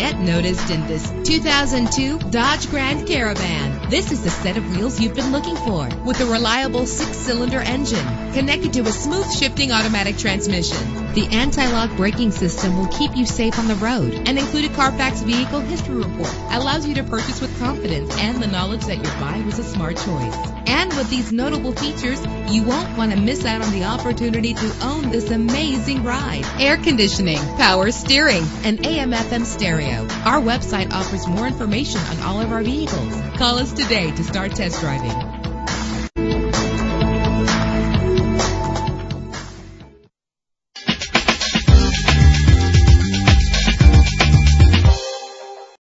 Get noticed in this 2002 Dodge Grand Caravan. This is the set of wheels you've been looking for, with a reliable 6-cylinder engine connected to a smooth shifting automatic transmission. The anti-lock braking system will keep you safe on the road, and included Carfax Vehicle History Report allows you to purchase with confidence and the knowledge that your buy was a smart choice. And with these notable features, you won't want to miss out on the opportunity to own this amazing ride. Air conditioning, power steering, and AM/FM stereo. Our website offers more information on all of our vehicles. Call us today to start test driving.